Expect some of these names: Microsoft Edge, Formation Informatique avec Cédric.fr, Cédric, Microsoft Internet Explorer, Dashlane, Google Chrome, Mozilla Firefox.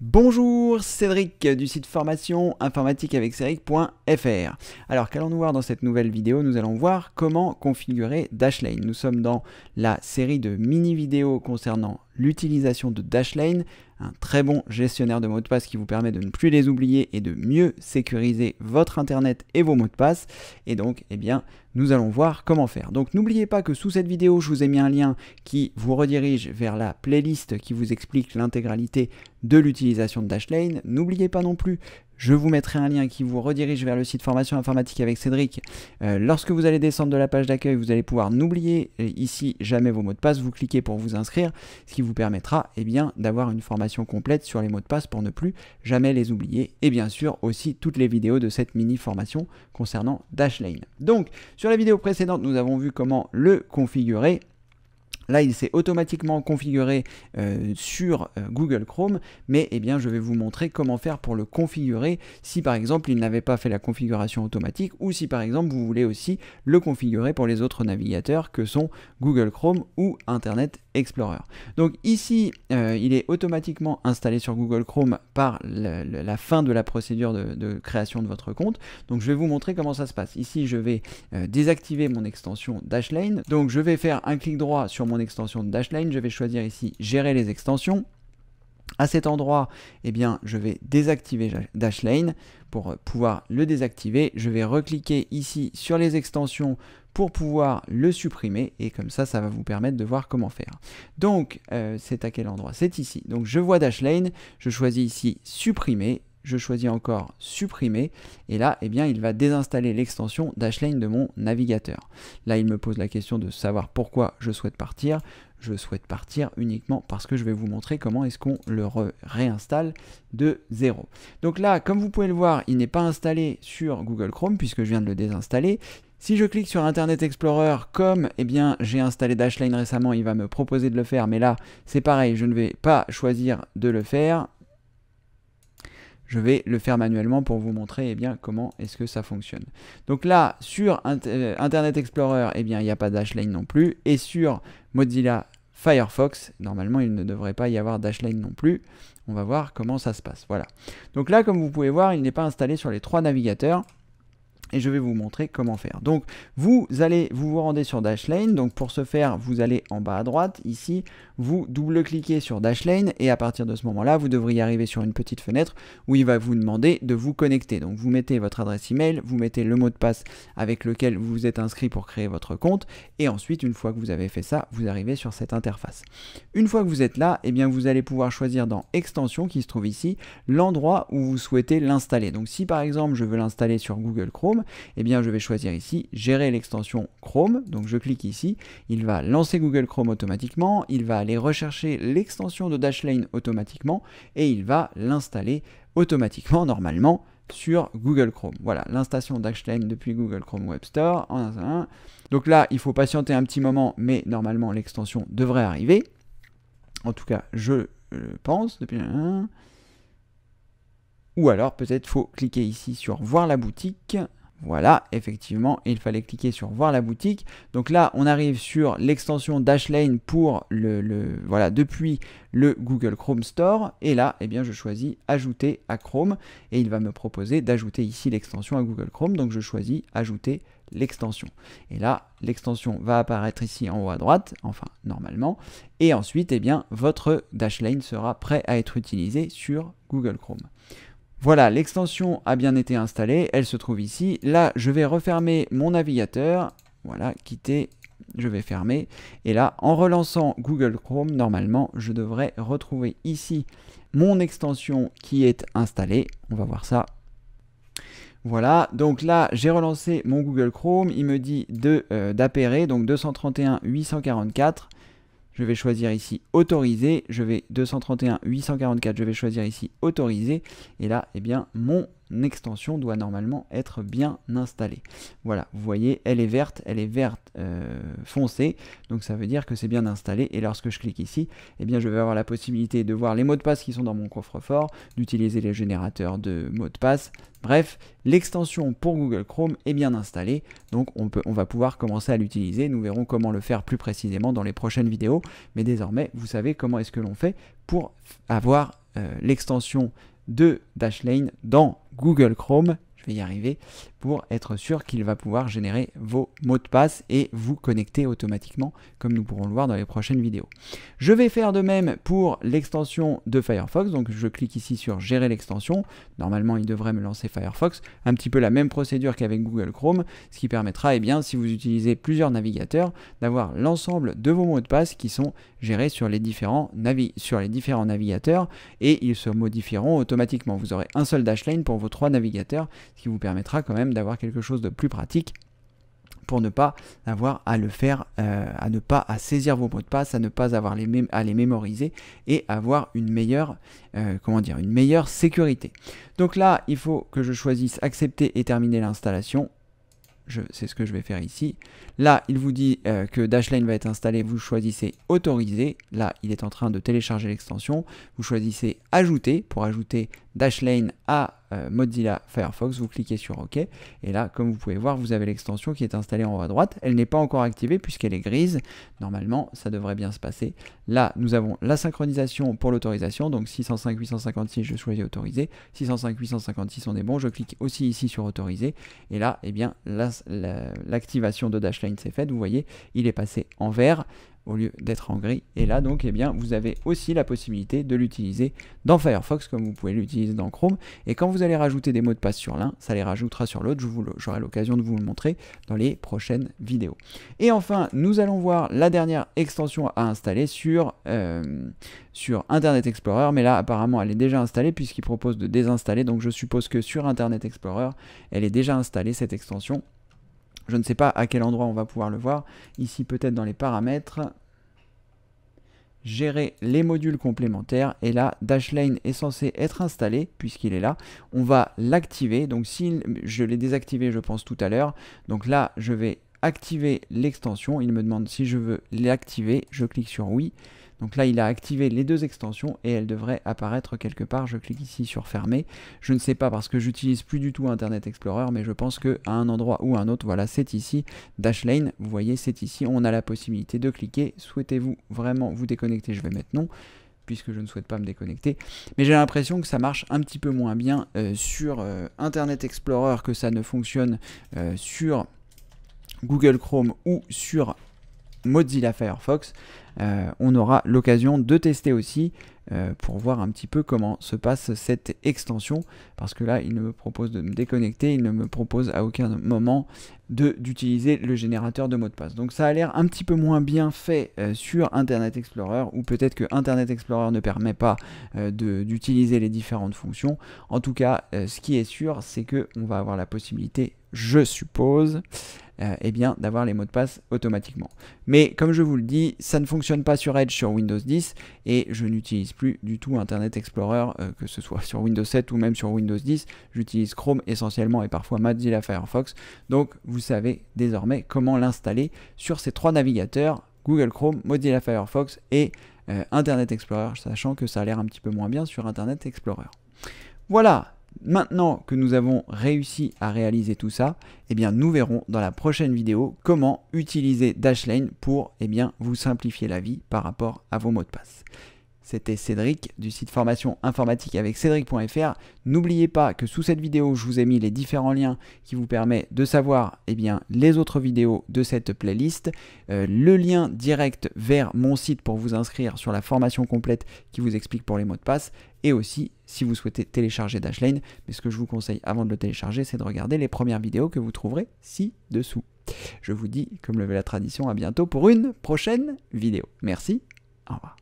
Bonjour, Cédric du site Formation Informatique avec Cédric.fr. Alors qu'allons-nous voir dans cette nouvelle vidéo? Nous allons voir comment configurer Dashlane. Nous sommes dans la série de mini-vidéos concernant l'utilisation de Dashlane, un très bon gestionnaire de mots de passe qui vous permet de ne plus les oublier et de mieux sécuriser votre internet et vos mots de passe. Et donc, eh bien, nous allons voir comment faire. Donc, n'oubliez pas que sous cette vidéo, je vous ai mis un lien qui vous redirige vers la playlist qui vous explique l'intégralité de l'utilisation de Dashlane. N'oubliez pas non plus, je vous mettrai un lien qui vous redirige vers le site Formation Informatique avec Cédric. Lorsque vous allez descendre de la page d'accueil, vous allez pouvoir n'oublier ici jamais vos mots de passe. Vous cliquez pour vous inscrire, ce qui vous permettra d'avoir une formation complète sur les mots de passe pour ne plus jamais les oublier. Et bien sûr, aussi toutes les vidéos de cette mini-formation concernant Dashlane. Donc, sur la vidéo précédente, nous avons vu comment le configurer. Là, il s'est automatiquement configuré sur Google Chrome, mais eh bien, je vais vous montrer comment faire pour le configurer si par exemple il n'avait pas fait la configuration automatique ou si par exemple vous voulez aussi le configurer pour les autres navigateurs que sont Google Chrome ou Internet Explorer. Donc ici, il est automatiquement installé sur Google Chrome par la fin de la procédure de création de votre compte. Donc je vais vous montrer comment ça se passe. Ici, je vais désactiver mon extension Dashlane. Donc je vais faire un clic droit sur mon extension de Dashlane, je vais choisir ici gérer les extensions. À cet endroit, eh bien, je vais désactiver Dashlane. Pour pouvoir le désactiver, je vais recliquer ici sur les extensions pour pouvoir le supprimer, et comme ça, ça va vous permettre de voir comment faire. Donc, c'est à quel endroit? C'est ici. Donc, je vois Dashlane, je choisis ici supprimer, je choisis encore supprimer, et là, eh bien, il va désinstaller l'extension Dashlane de mon navigateur. Là, il me pose la question de savoir pourquoi je souhaite partir. Je souhaite partir uniquement parce que je vais vous montrer comment est-ce qu'on le réinstalle de zéro. Donc là, comme vous pouvez le voir, il n'est pas installé sur Google Chrome puisque je viens de le désinstaller. Si je clique sur Internet Explorer, comme eh bien, j'ai installé Dashlane récemment, il va me proposer de le faire, mais là, c'est pareil, je ne vais pas choisir de le faire. Je vais le faire manuellement pour vous montrer eh bien, comment est-ce que ça fonctionne. Donc là, sur Internet Explorer, eh bien, il n'y a pas Dashlane non plus. Et sur Mozilla Firefox, normalement, il ne devrait pas y avoir Dashlane non plus. On va voir comment ça se passe. Voilà. Donc là, comme vous pouvez voir, il n'est pas installé sur les trois navigateurs. Et je vais vous montrer comment faire. Donc vous rendez sur Dashlane. Donc pour ce faire, vous allez en bas à droite ici, vous double-cliquez sur Dashlane et à partir de ce moment-là, vous devriez arriver sur une petite fenêtre où il va vous demander de vous connecter. Donc vous mettez votre adresse email, vous mettez le mot de passe avec lequel vous vous êtes inscrit pour créer votre compte et ensuite, une fois que vous avez fait ça, vous arrivez sur cette interface. Une fois que vous êtes là, eh bien vous allez pouvoir choisir dans Extension qui se trouve ici, l'endroit où vous souhaitez l'installer. Donc si par exemple, je veux l'installer sur Google Chrome, eh bien, je vais choisir ici gérer l'extension Chrome. Donc, je clique ici. Il va lancer Google Chrome automatiquement. Il va aller rechercher l'extension de Dashlane automatiquement et il va l'installer automatiquement, normalement, sur Google Chrome. Voilà, l'installation Dashlane depuis Google Chrome Web Store. Donc là, il faut patienter un petit moment, mais normalement, l'extension devrait arriver. En tout cas, je pense depuis... Ou alors, peut-être faut cliquer ici sur voir la boutique. Voilà, effectivement, il fallait cliquer sur voir la boutique. Donc là, on arrive sur l'extension Dashlane pour voilà, depuis le Google Chrome Store. Et là, eh bien, je choisis ajouter à Chrome et il va me proposer d'ajouter ici l'extension à Google Chrome. Donc je choisis ajouter l'extension. Et là, l'extension va apparaître ici en haut à droite, enfin normalement. Et ensuite, eh bien, votre Dashlane sera prêt à être utilisé sur Google Chrome. Voilà, l'extension a bien été installée, elle se trouve ici. Là, je vais refermer mon navigateur. Voilà, quitter, je vais fermer. Et là, en relançant Google Chrome, normalement, je devrais retrouver ici mon extension qui est installée. On va voir ça. Voilà, donc là, j'ai relancé mon Google Chrome. Il me dit d'appairer, donc 231 844. Je vais choisir ici autoriser, je vais 231 844, je vais choisir ici autoriser et là, eh bien, mon extension doit normalement être bien installée. Voilà, vous voyez, elle est verte foncée, donc ça veut dire que c'est bien installé. Et lorsque je clique ici, eh bien je vais avoir la possibilité de voir les mots de passe qui sont dans mon coffre-fort, d'utiliser les générateurs de mots de passe. Bref, l'extension pour Google Chrome est bien installée, donc on va pouvoir commencer à l'utiliser. Nous verrons comment le faire plus précisément dans les prochaines vidéos, mais désormais, vous savez comment est-ce que l'on fait pour avoir l'extension de Dashlane dans Google Chrome. Je vais y arriver, pour être sûr qu'il va pouvoir générer vos mots de passe et vous connecter automatiquement, comme nous pourrons le voir dans les prochaines vidéos. Je vais faire de même pour l'extension de Firefox, donc je clique ici sur gérer l'extension. Normalement, il devrait me lancer Firefox, un petit peu la même procédure qu'avec Google Chrome, ce qui permettra, eh bien, si vous utilisez plusieurs navigateurs, d'avoir l'ensemble de vos mots de passe qui sont gérés sur les différents navigateurs, et ils se modifieront automatiquement. Vous aurez un seul Dashlane pour vos 3 navigateurs, ce qui vous permettra quand même d'avoir quelque chose de plus pratique pour ne pas avoir à le faire, à saisir vos mots de passe, à ne pas avoir à les mémoriser et avoir une meilleure, une meilleure sécurité. Donc là, il faut que je choisisse accepter et terminer l'installation. C'est ce que je vais faire ici. Là, il vous dit que Dashlane va être installé. Vous choisissez autoriser. Là, il est en train de télécharger l'extension. Vous choisissez ajouter pour ajouter Dashlane à Mozilla Firefox. Vous cliquez sur OK. Et là, comme vous pouvez voir, vous avez l'extension qui est installée en haut à droite. Elle n'est pas encore activée puisqu'elle est grise. Normalement, ça devrait bien se passer. Là, nous avons la synchronisation pour l'autorisation. Donc 605 856, je choisis autoriser. 605 856, on est bon. Je clique aussi ici sur autoriser. Et là, eh bien, l'activation de Dashlane s'est faite. Vous voyez, il est passé en vert au lieu d'être en gris. Et là, donc, eh bien, vous avez aussi la possibilité de l'utiliser dans Firefox comme vous pouvez l'utiliser dans Chrome. Et quand vous allez rajouter des mots de passe sur l'un, ça les rajoutera sur l'autre. J'aurai l'occasion de vous le montrer dans les prochaines vidéos. Et enfin, nous allons voir la dernière extension à installer sur Internet Explorer. Mais là, apparemment, elle est déjà installée puisqu'il propose de désinstaller. Donc, je suppose que sur Internet Explorer, elle est déjà installée, cette extension. Je ne sais pas à quel endroit on va pouvoir le voir. Ici, peut-être dans les paramètres. Gérer les modules complémentaires. Et là, Dashlane est censé être installé puisqu'il est là. On va l'activer. Donc, si je l'ai désactivé, je pense, tout à l'heure. Donc là, je vais activer l'extension. Il me demande si je veux l'activer. Je clique sur oui. Donc là, il a activé les deux extensions et elles devraient apparaître quelque part. Je clique ici sur fermer. Je ne sais pas parce que j'utilise plus du tout Internet Explorer, mais je pense qu'à un endroit ou à un autre, voilà, c'est ici. Dashlane, vous voyez, c'est ici. On a la possibilité de cliquer. Souhaitez-vous vraiment vous déconnecter? Je vais mettre non, puisque je ne souhaite pas me déconnecter. Mais j'ai l'impression que ça marche un petit peu moins bien sur Internet Explorer que ça ne fonctionne sur Google Chrome ou sur Mozilla Firefox. On aura l'occasion de tester aussi pour voir un petit peu comment se passe cette extension, parce que là il ne me propose de me déconnecter, il ne me propose à aucun moment d'utiliser le générateur de mots de passe. Donc ça a l'air un petit peu moins bien fait sur Internet Explorer, ou peut-être que Internet Explorer ne permet pas d'utiliser les différentes fonctions. En tout cas, ce qui est sûr, c'est que on va avoir la possibilité, je suppose, eh bien, d'avoir les mots de passe automatiquement. Mais comme je vous le dis, ça ne fonctionne pas sur Edge, sur Windows 10, et je n'utilise plus du tout Internet Explorer, que ce soit sur Windows 7 ou même sur Windows 10. J'utilise Chrome essentiellement et parfois Mozilla Firefox. Donc vous savez désormais comment l'installer sur ces 3 navigateurs, Google Chrome, Mozilla Firefox et Internet Explorer, sachant que ça a l'air un petit peu moins bien sur Internet Explorer. Voilà! Maintenant que nous avons réussi à réaliser tout ça, eh bien, nous verrons dans la prochaine vidéo comment utiliser Dashlane pour, eh bien, vous simplifier la vie par rapport à vos mots de passe. C'était Cédric du site Formation Informatique avec Cédric.fr. N'oubliez pas que sous cette vidéo, je vous ai mis les différents liens qui vous permettent de savoir, eh bien, les autres vidéos de cette playlist. Le lien direct vers mon site pour vous inscrire sur la formation complète qui vous explique pour les mots de passe. Et aussi, si vous souhaitez télécharger Dashlane, mais ce que je vous conseille avant de le télécharger, c'est de regarder les premières vidéos que vous trouverez ci-dessous. Je vous dis, comme le veut la tradition, à bientôt pour une prochaine vidéo. Merci, au revoir.